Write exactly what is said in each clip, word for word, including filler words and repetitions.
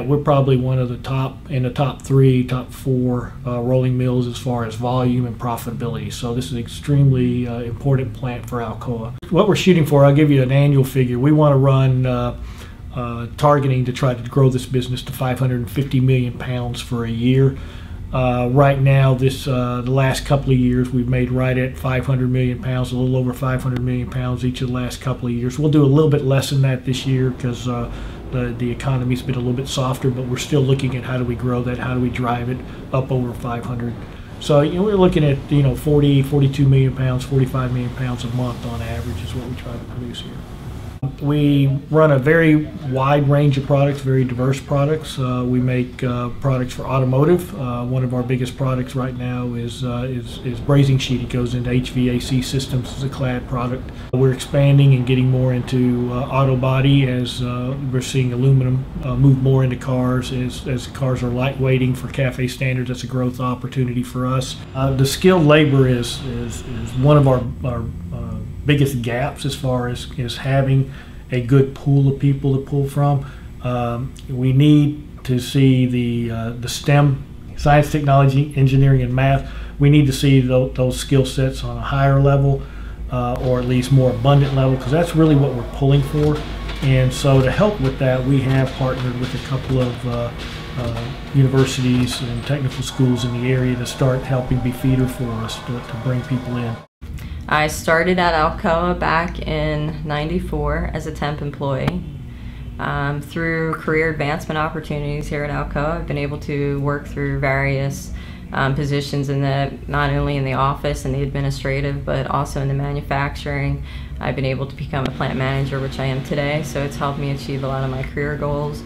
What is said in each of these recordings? We're probably one of the top, in the top three, top four uh, rolling mills as far as volume and profitability. So this is an extremely uh, important plant for Alcoa. What we're shooting for, I'll give you an annual figure. We want to run uh, uh, targeting to try to grow this business to five hundred fifty million pounds for a year. Uh, right now, this uh, the last couple of years, we've made right at five hundred million pounds, a little over five hundred million pounds each of the last couple of years. We'll do a little bit less than that this year because uh, the, the economy's been a little bit softer, but we're still looking at how do we grow that, how do we drive it up over five hundred. So you know, we're looking at you know forty, forty-two million pounds, forty-five million pounds a month on average is what we try to produce here. We run a very wide range of products, very diverse products. Uh, we make uh, products for automotive. Uh, one of our biggest products right now is, uh, is, is brazing sheet. It goes into H V A C systems as a clad product. We're expanding and getting more into uh, auto body as uh, we're seeing aluminum uh, move more into cars. As, as cars are lightweighting for CAFE standards, that's a growth opportunity for us. Uh, the skilled labor is, is, is one of our, our uh, biggest gaps as far as, as having a good pool of people to pull from. Um, we need to see the, uh, the STEM, science, technology, engineering, and math. We need to see th those skill sets on a higher level uh, or at least more abundant level, because that's really what we're pulling for. And so to help with that, we have partnered with a couple of uh, uh, universities and technical schools in the area to start helping be feeder for us to, to bring people in. I started at Alcoa back in ninety-four as a temp employee. Um, through career advancement opportunities here at Alcoa, I've been able to work through various um, positions in the, not only in the office and the administrative, but also in the manufacturing. I've been able to become a plant manager, which I am today, so it's helped me achieve a lot of my career goals.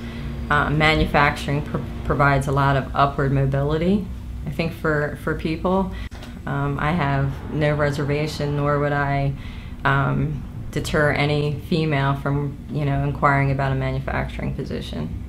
Uh, manufacturing pr provides a lot of upward mobility, I think, for, for people. Um, I have no reservation, nor would I um, deter any female from, you know, inquiring about a manufacturing position.